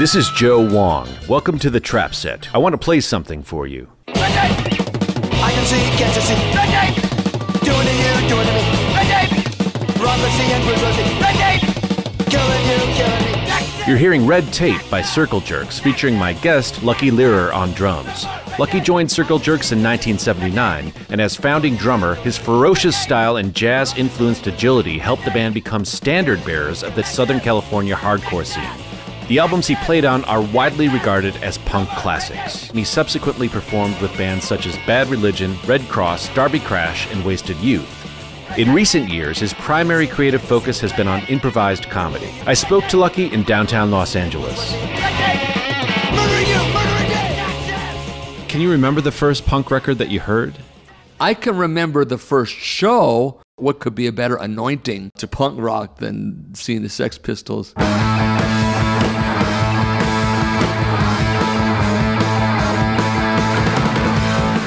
This is Joe Wong. Welcome to the Trap Set. I want to play something for you. I can see, can't you see? Red tape! Doing to you, doing to me. Red tape! Prophecy and cruelty. Red tape! Killing you, killing me. You're hearing Red Tape by Circle Jerks, featuring my guest, Lucky Lehrer, on drums. Lucky joined Circle Jerks in 1979, and as founding drummer, his ferocious style and jazz-influenced agility helped the band become standard bearers of the Southern California hardcore scene. The albums he played on are widely regarded as punk classics, and he subsequently performed with bands such as Bad Religion, Red Cross, Darby Crash, and Wasted Youth. In recent years, his primary creative focus has been on improvised comedy. I spoke to Lucky in downtown Los Angeles. Can you remember the first punk record that you heard? I can remember the first show. What could be a better anointing to punk rock than seeing the Sex Pistols?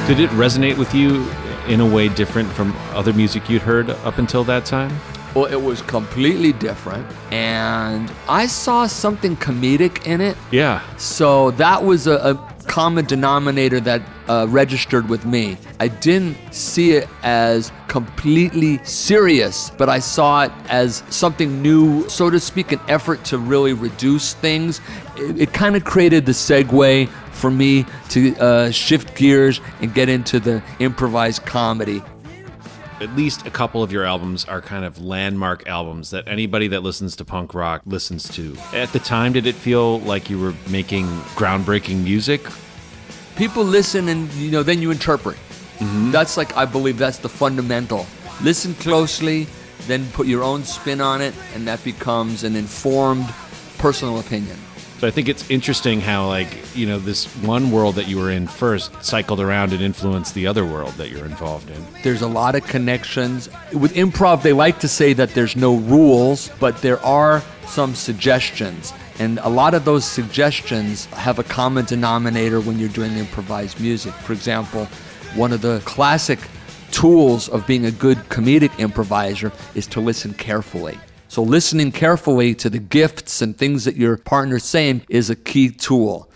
Did it resonate with you in a way different from other music you'd heard up until that time? Well, it was completely different, and I saw something comedic in it. Yeah. So that was a common denominator that registered with me. I didn't see it as completely serious, but I saw it as something new, so to speak, an effort to really reduce things. It kind of created the segue for me to shift gears and get into the improvised comedy. At least a couple of your albums are kind of landmark albums that anybody that listens to punk rock listens to. At the time, did it feel like you were making groundbreaking music? People listen and, you know, then you interpret. Mm-hmm. That's like, I believe that's the fundamental. Listen closely, then put your own spin on it, and that becomes an informed personal opinion. So I think it's interesting how, like, you know, this one world that you were in first cycled around and influenced the other world that you're involved in. There's a lot of connections. With improv, they like to say that there's no rules, but there are some suggestions. And a lot of those suggestions have a common denominator when you're doing improvised music. For example, one of the classic tools of being a good comedic improviser is to listen carefully. So listening carefully to the gifts and things that your partner's saying is a key tool.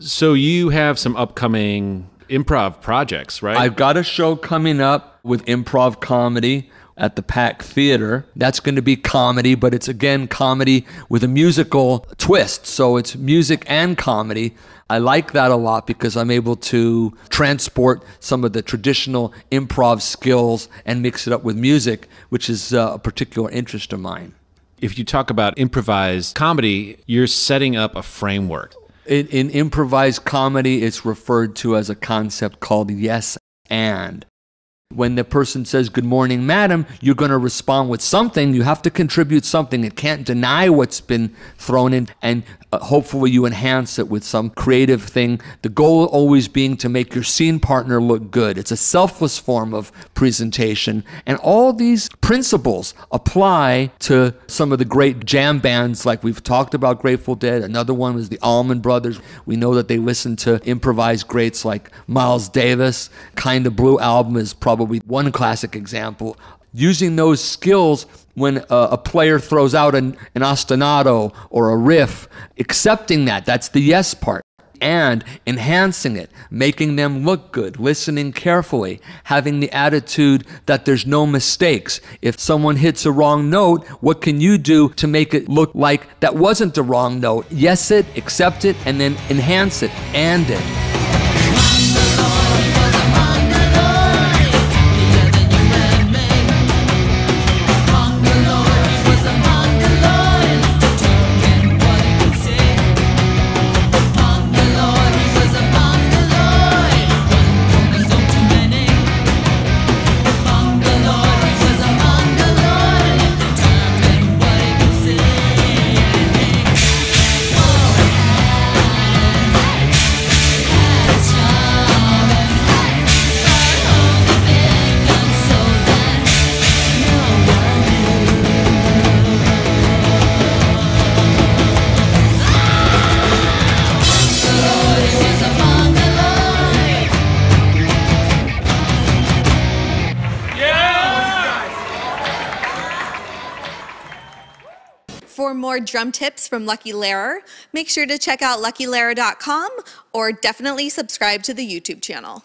So you have some upcoming improv projects, right? I've got a show coming up with improv comedy at the Pack Theater. That's going to be comedy, but it's, again, comedy with a musical twist. So it's music and comedy. I like that a lot because I'm able to transport some of the traditional improv skills and mix it up with music, which is a particular interest of mine. If you talk about improvised comedy, you're setting up a framework. In improvised comedy, it's referred to as a concept called yes and. When the person says, "Good morning, madam," you're going to respond with something. You have to contribute something. It can't deny what's been thrown in, and hopefully you enhance it with some creative thing. The goal always being to make your scene partner look good. It's a selfless form of presentation, and all these principles apply to some of the great jam bands like we've talked about, Grateful Dead. Another one was the Allman Brothers. We know that they listen to improvised greats like Miles Davis. Kinda Blue album is probably one classic example. Using those skills when a player throws out an ostinato or a riff, accepting that, that's the yes part, and enhancing it, making them look good, listening carefully, having the attitude that there's no mistakes. If someone hits a wrong note, what can you do to make it look like that wasn't the wrong note? Yes it, accept it, and then enhance it, and it. for more drum tips from Lucky Lehrer, make sure to check out luckylehrer.com or definitely subscribe to the YouTube channel.